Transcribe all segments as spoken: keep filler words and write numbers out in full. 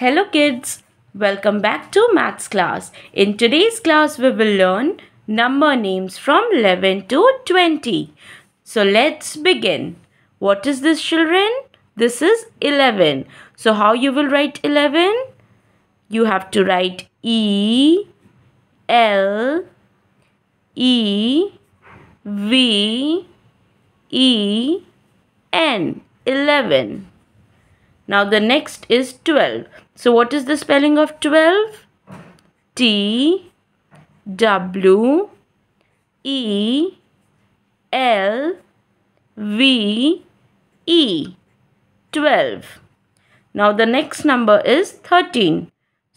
Hello kids, welcome back to maths class. In today's class we will learn number names from eleven to twenty. So let's begin. What is this children? This is eleven. So how you will write eleven? You have to write E, L, E, V, E, N. eleven. Now the next is twelve. So what is the spelling of twelve? T, W, E, L, V, E. twelve. Now the next number is thirteen.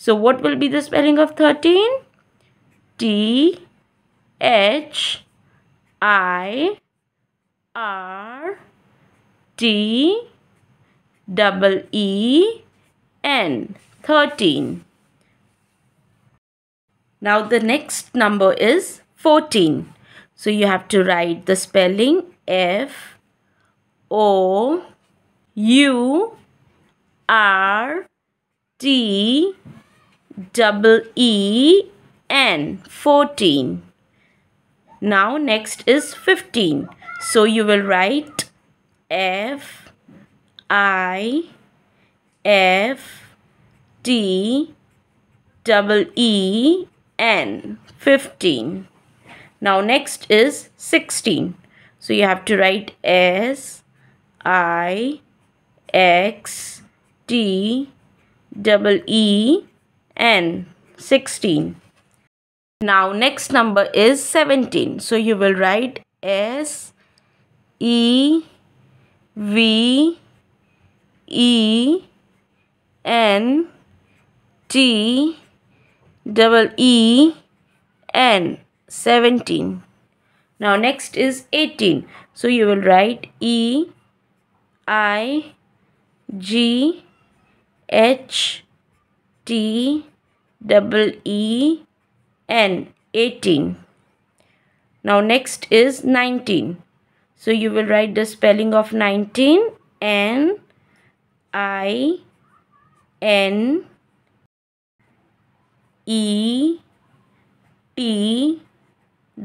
So what will be the spelling of thirteen? T, H, I, R, T, double E, N. thirteen. Now the next number is fourteen. So you have to write the spelling F, O, U, R, T, double E, N. fourteen. Now next is fifteen. So you will write F, I, F, T, double E, N. fifteen. Now next is sixteen. So you have to write S, I, X, T, double E, N. sixteen. Now next number is seventeen. So you will write S, E, V, E, N, T, double E, N. seventeen. Now next is eighteen. So you will write E, I, G, H, T, double E, N. eighteen. Now next is nineteen. So you will write the spelling of nineteen. N, I, N, E, T,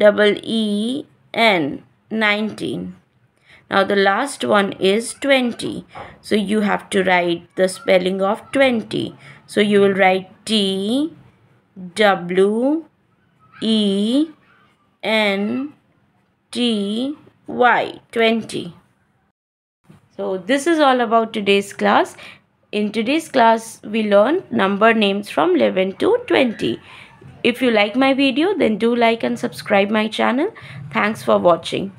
double E, N. nineteen. Now the last one is twenty. So you have to write the spelling of twenty. So you will write T, W, E, N, T, Y. twenty. So this is all about today's class. In today's class, we learned number names from eleven to twenty. If you like my video, then do like and subscribe my channel. Thanks for watching.